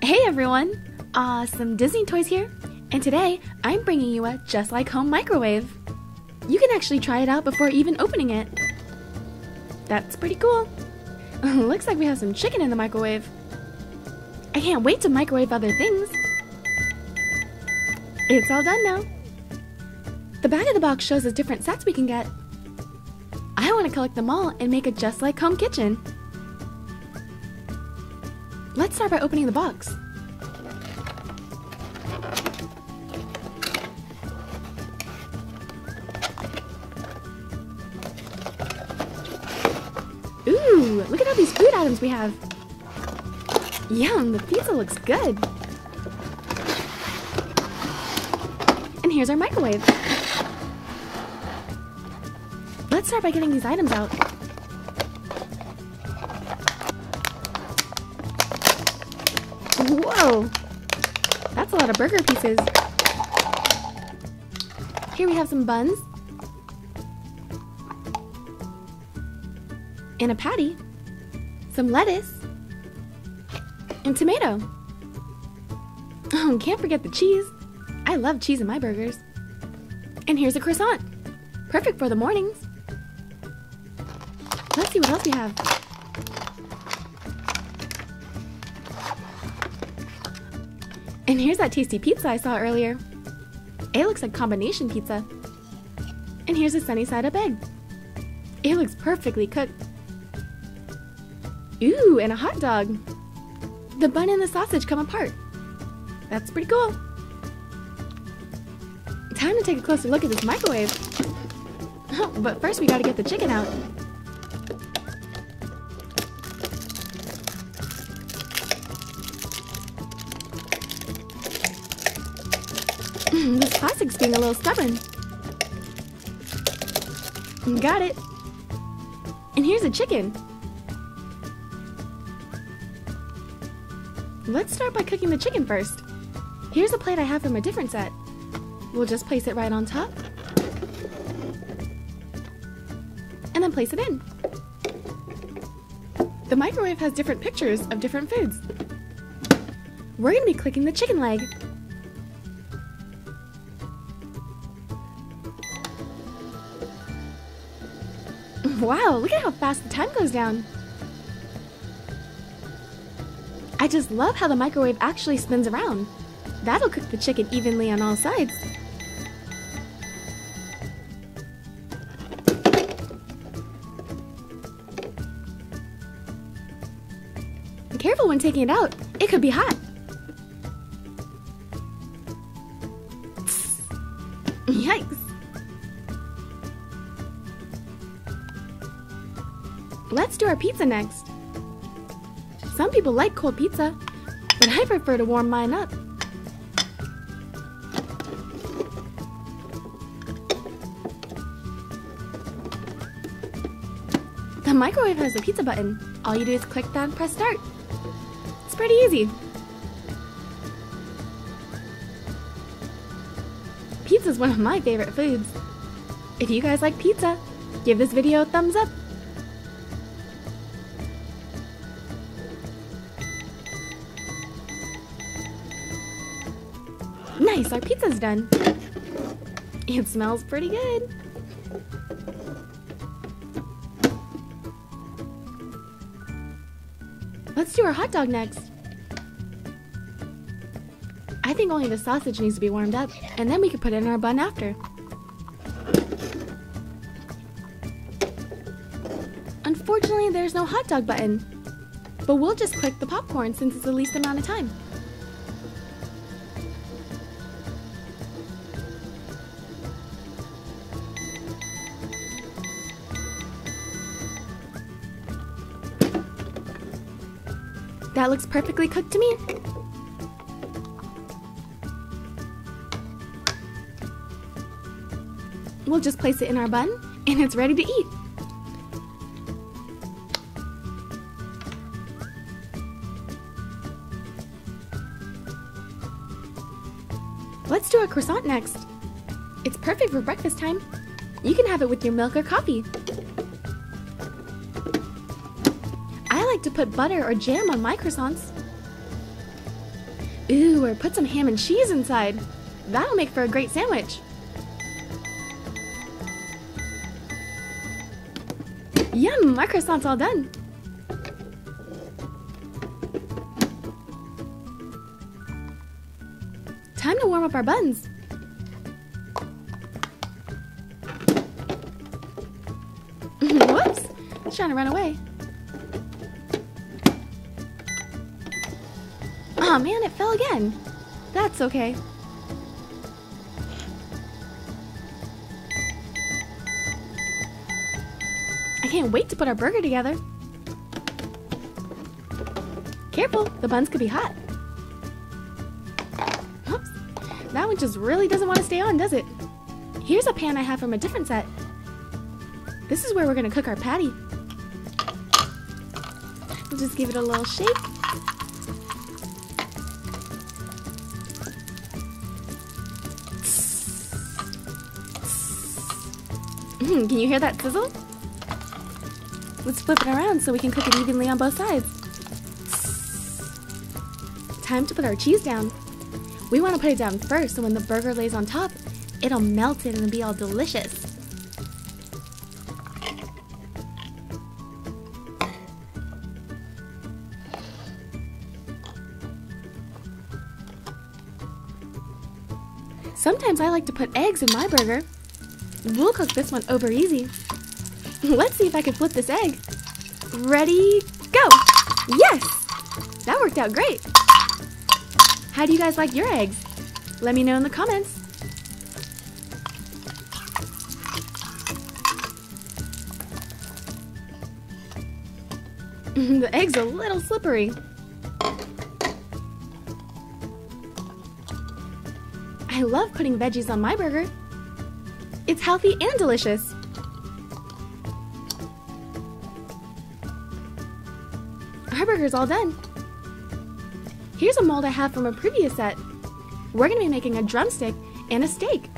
Hey everyone! Awesome Disney Toys here, and today I'm bringing you a Just Like Home microwave. You can actually try it out before even opening it. That's pretty cool. Looks like we have some chicken in the microwave. I can't wait to microwave other things. It's all done now. The back of the box shows the different sets we can get. I want to collect them all and make a Just Like Home kitchen. Let's start by opening the box. Ooh, look at all these food items we have. Yum, the pizza looks good. And here's our microwave. Let's start by getting these items out. Whoa! That's a lot of burger pieces. Here we have some buns. And a patty. Some lettuce. And tomato. Oh, and can't forget the cheese. I love cheese in my burgers. And here's a croissant. Perfect for the mornings. Let's see what else we have. And here's that tasty pizza I saw earlier. It looks like combination pizza. And here's a sunny side up egg. It looks perfectly cooked. Ooh, and a hot dog. The bun and the sausage come apart. That's pretty cool. Time to take a closer look at this microwave. Oh, but first we gotta get the chicken out. This plastic's being a little stubborn. Got it. And here's a chicken. Let's start by cooking the chicken first. Here's a plate I have from a different set. We'll just place it right on top. And then place it in. The microwave has different pictures of different foods. We're gonna be clicking the chicken leg. Wow, look at how fast the time goes down. I just love how the microwave actually spins around. That'll cook the chicken evenly on all sides. Be careful when taking it out. It could be hot. Yikes. Let's do our pizza next. Some people like cold pizza, but I prefer to warm mine up. The microwave has a pizza button. All you do is click that and press start. It's pretty easy. Pizza is one of my favorite foods. If you guys like pizza, give this video a thumbs up. Nice, our pizza's done. It smells pretty good. Let's do our hot dog next. I think only the sausage needs to be warmed up, and then we can put it in our bun after. Unfortunately, there's no hot dog button, but we'll just click the popcorn since it's the least amount of time. That looks perfectly cooked to me. We'll just place it in our bun, and it's ready to eat. Let's do a croissant next. It's perfect for breakfast time. You can have it with your milk or coffee. I like to put butter or jam on my croissants. Ooh, or put some ham and cheese inside. That'll make for a great sandwich. Yum, our croissant's all done. Time to warm up our buns. Whoops, it's trying to run away. Aw man, it fell again. That's okay. I can't wait to put our burger together. Careful, the buns could be hot. Oops, that one just really doesn't want to stay on, does it? Here's a pan I have from a different set. This is where we're gonna cook our patty. We'll just give it a little shake. Can you hear that sizzle? Let's flip it around so we can cook it evenly on both sides. Time to put our cheese down. We want to put it down first so when the burger lays on top, it'll melt it and be all delicious. Sometimes I like to put eggs in my burger. We'll cook this one over easy. Let's see if I can flip this egg. Ready, go! Yes! That worked out great! How do you guys like your eggs? Let me know in the comments. The egg's a little slippery. I love putting veggies on my burger. It's healthy and delicious. Our burger's all done. Here's a mold I have from a previous set. We're gonna be making a drumstick and a steak.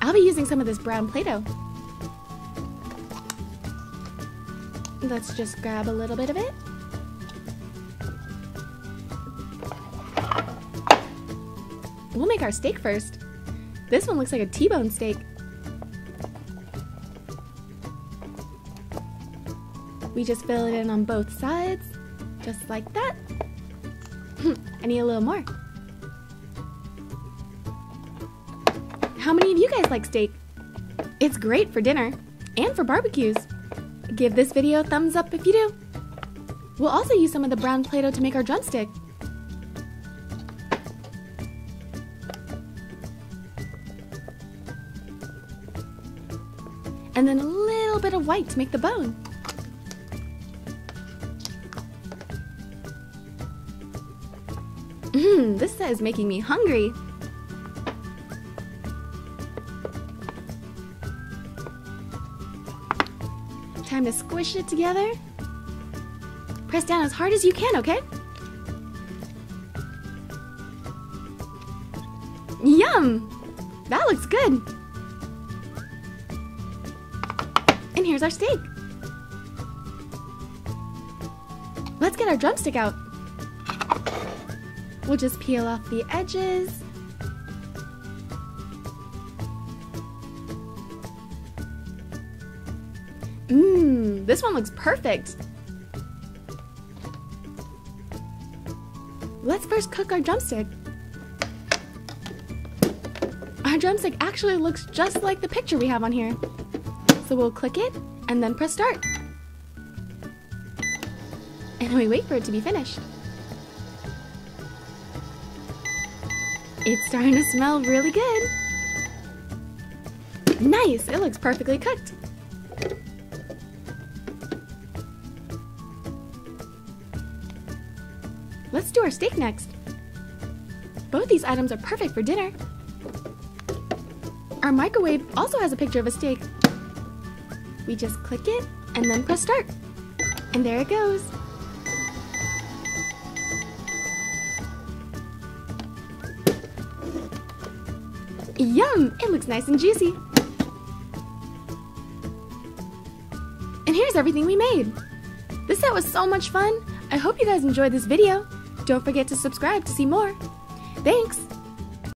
I'll be using some of this brown Play-Doh. Let's just grab a little bit of it. We'll make our steak first. This one looks like a T-bone steak. We just fill it in on both sides, just like that. I need a little more. How many of you guys like steak? It's great for dinner and for barbecues. Give this video a thumbs up if you do. We'll also use some of the brown Play-Doh to make our drumstick. And then a little bit of white to make the bone. This set is making me hungry. Time to squish it together. Press down as hard as you can, okay? Yum! That looks good. And here's our steak. Let's get our drumstick out. We'll just peel off the edges. This one looks perfect. Let's first cook our drumstick. Our drumstick actually looks just like the picture we have on here. So we'll click it and then press start. And we wait for it to be finished. It's starting to smell really good. Nice, it looks perfectly cooked. Let's do our steak next. Both these items are perfect for dinner. Our microwave also has a picture of a steak. We just click it and then press start. And there it goes. Yum! It looks nice and juicy. And here's everything we made. This set was so much fun. I hope you guys enjoyed this video. Don't forget to subscribe to see more. Thanks!